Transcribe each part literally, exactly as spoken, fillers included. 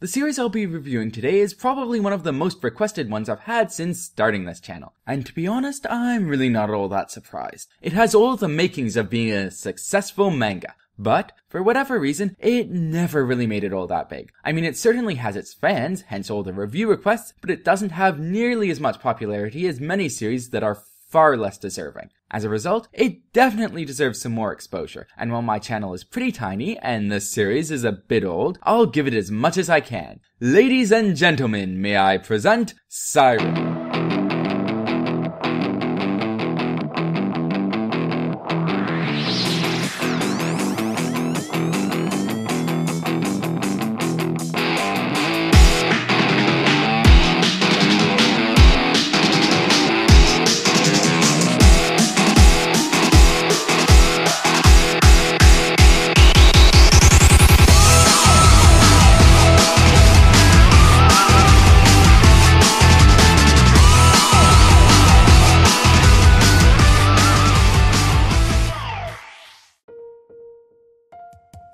The series I'll be reviewing today is probably one of the most requested ones I've had since starting this channel, and to be honest, I'm really not all that surprised. It has all the makings of being a successful manga, but, for whatever reason, it never really made it all that big. I mean, it certainly has its fans, hence all the review requests, but it doesn't have nearly as much popularity as many series that are far less deserving. As a result, it definitely deserves some more exposure, and while my channel is pretty tiny and this series is a bit old, I'll give it as much as I can. Ladies and gentlemen, may I present Psyren.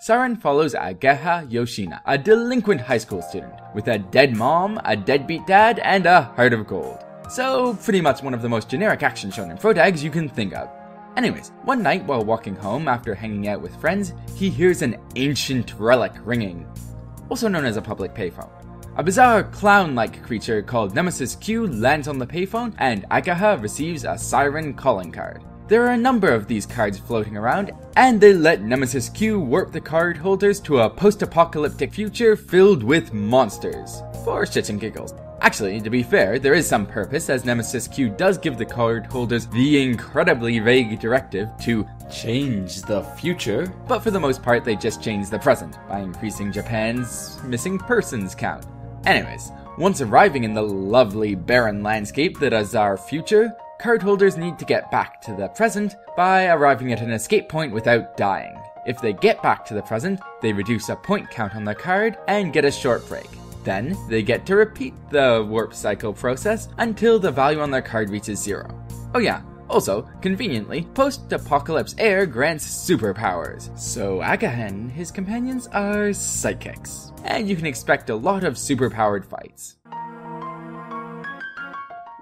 Psyren follows Ageha Yoshina, a delinquent high school student, with a dead mom, a deadbeat dad, and a heart of gold. So, pretty much one of the most generic action shonen protags you can think of. Anyways, one night while walking home after hanging out with friends, he hears an ancient relic ringing, also known as a public payphone. A bizarre clown-like creature called Nemesis Q lands on the payphone, and Ageha receives a Psyren calling card. There are a number of these cards floating around, and they let Nemesis Q warp the card holders to a post-apocalyptic future filled with monsters, for shits and giggles. Actually, to be fair, there is some purpose, as Nemesis Q does give the card holders the incredibly vague directive to change the future, but for the most part they just change the present by increasing Japan's missing persons count. Anyways, once arriving in the lovely barren landscape that is our future, cardholders need to get back to the present by arriving at an escape point without dying. If they get back to the present, they reduce a point count on their card and get a short break. Then, they get to repeat the warp cycle process until the value on their card reaches zero. Oh yeah, also, conveniently, post-apocalypse air grants superpowers, so Ageha and his companions are psychics, and you can expect a lot of superpowered fights.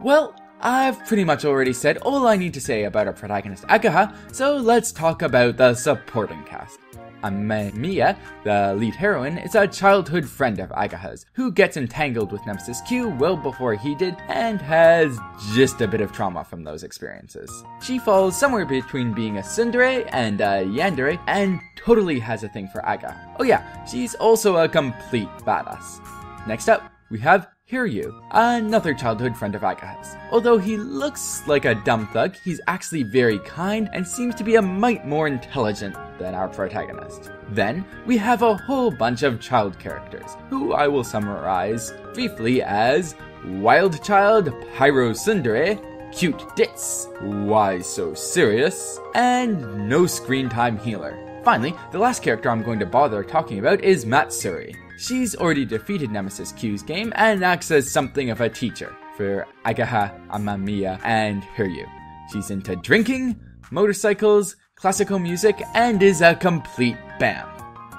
Well, I've pretty much already said all I need to say about our protagonist Ageha, so let's talk about the supporting cast. Amamiya, the lead heroine, is a childhood friend of Ageha's, who gets entangled with Nemesis Q well before he did and has just a bit of trauma from those experiences. She falls somewhere between being a tsundere and a yandere and totally has a thing for Ageha. Oh yeah, she's also a complete badass. Next up, we have Hiryu, another childhood friend of Ageha's. Although he looks like a dumb thug, he's actually very kind and seems to be a mite more intelligent than our protagonist. Then, we have a whole bunch of child characters, who I will summarize briefly as Wild Child, Pyro Tsundere, Cute Dits, Why So Serious, and No Screen Time Healer. Finally, the last character I'm going to bother talking about is Matsuri. She's already defeated Nemesis Q's game and acts as something of a teacher for Ageha, Amamiya, and Hiryu. She's into drinking, motorcycles, classical music, and is a complete bam.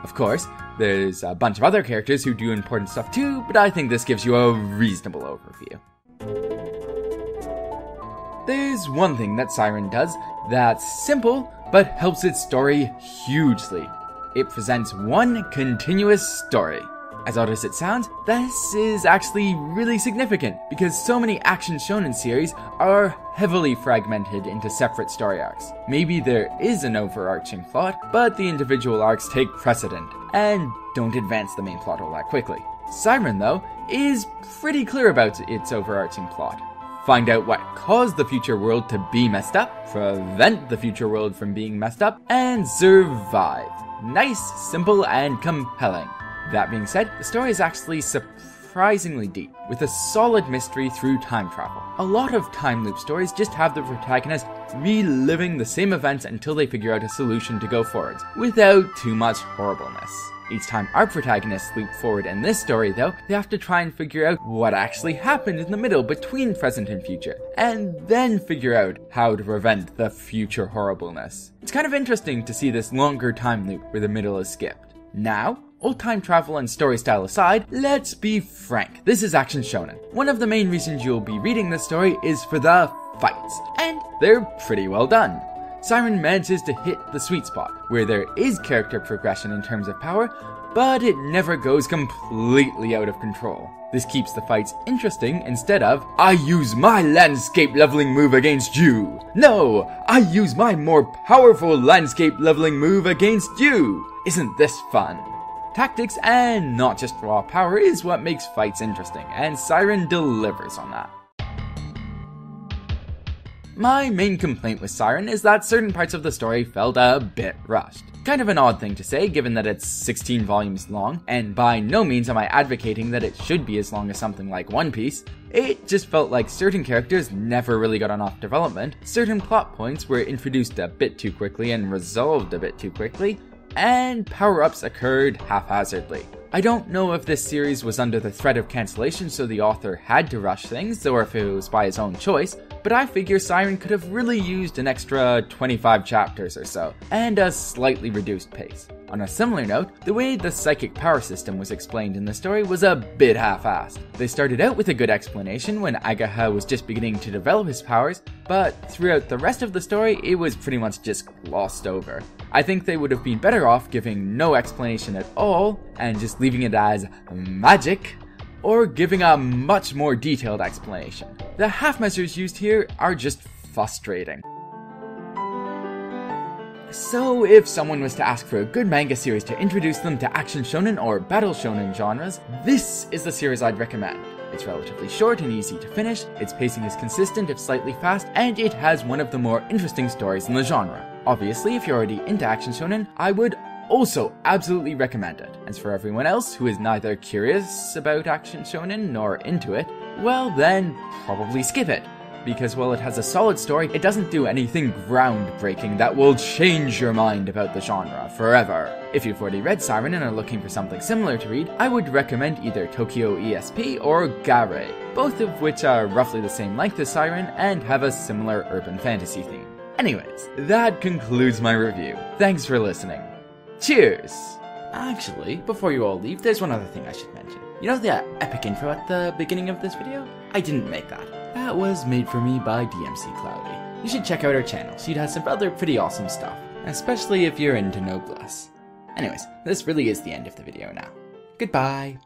Of course, there's a bunch of other characters who do important stuff too, but I think this gives you a reasonable overview. There's one thing that Psyren does that's simple, but helps its story hugely. It presents one continuous story. As odd as it sounds, this is actually really significant because so many action shonen series are heavily fragmented into separate story arcs. Maybe there is an overarching plot, but the individual arcs take precedent and don't advance the main plot all that quickly. Psyren, though, is pretty clear about its overarching plot. Find out what caused the future world to be messed up, prevent the future world from being messed up, and survive. Nice, simple, and compelling. That being said, the story is actually surprisingly deep, with a solid mystery through time travel. A lot of time loop stories just have the protagonist reliving the same events until they figure out a solution to go forwards, without too much horribleness. Each time our protagonists loop forward in this story, though, they have to try and figure out what actually happened in the middle between present and future, and then figure out how to prevent the future horribleness. It's kind of interesting to see this longer time loop where the middle is skipped. Now, Well, time travel and story style aside, let's be frank, this is action shonen. One of the main reasons you'll be reading this story is for the fights, and they're pretty well done. Psyren manages to hit the sweet spot, where there is character progression in terms of power, but it never goes completely out of control. This keeps the fights interesting instead of, I use my landscape leveling move against you. No, I use my more powerful landscape leveling move against you. Isn't this fun? Tactics and not just raw power is what makes fights interesting, and Psyren delivers on that. My main complaint with Psyren is that certain parts of the story felt a bit rushed. Kind of an odd thing to say given that it's sixteen volumes long, and by no means am I advocating that it should be as long as something like One Piece. It just felt like certain characters never really got enough development, certain plot points were introduced a bit too quickly and resolved a bit too quickly, and power-ups occurred haphazardly. I don't know if this series was under the threat of cancellation so the author had to rush things, or if it was by his own choice, but I figure Psyren could have really used an extra twenty-five chapters or so, and a slightly reduced pace. On a similar note, the way the psychic power system was explained in the story was a bit half-assed. They started out with a good explanation when Ageha was just beginning to develop his powers, but throughout the rest of the story it was pretty much just glossed over. I think they would have been better off giving no explanation at all, and just leaving it as magic, or giving a much more detailed explanation. The half-measures used here are just frustrating. So if someone was to ask for a good manga series to introduce them to action shonen or battle shonen genres, this is the series I'd recommend. It's relatively short and easy to finish, its pacing is consistent if slightly fast, and it has one of the more interesting stories in the genre. Obviously, if you're already into action shonen, I would also absolutely recommend it. As for everyone else who is neither curious about action shonen nor into it, well then, probably skip it. Because while it has a solid story, it doesn't do anything groundbreaking that will change your mind about the genre forever. If you've already read Psyren and are looking for something similar to read, I would recommend either Tokyo E S P or Gare, both of which are roughly the same length as Psyren and have a similar urban fantasy theme. Anyways, that concludes my review. Thanks for listening. Cheers! Actually, before you all leave, there's one other thing I should mention. You know the epic intro at the beginning of this video? I didn't make that. That was made for me by D M C Cloudy. You should check out her channel, she has some other pretty awesome stuff, especially if you're into noblesse. Anyways, this really is the end of the video now. Goodbye!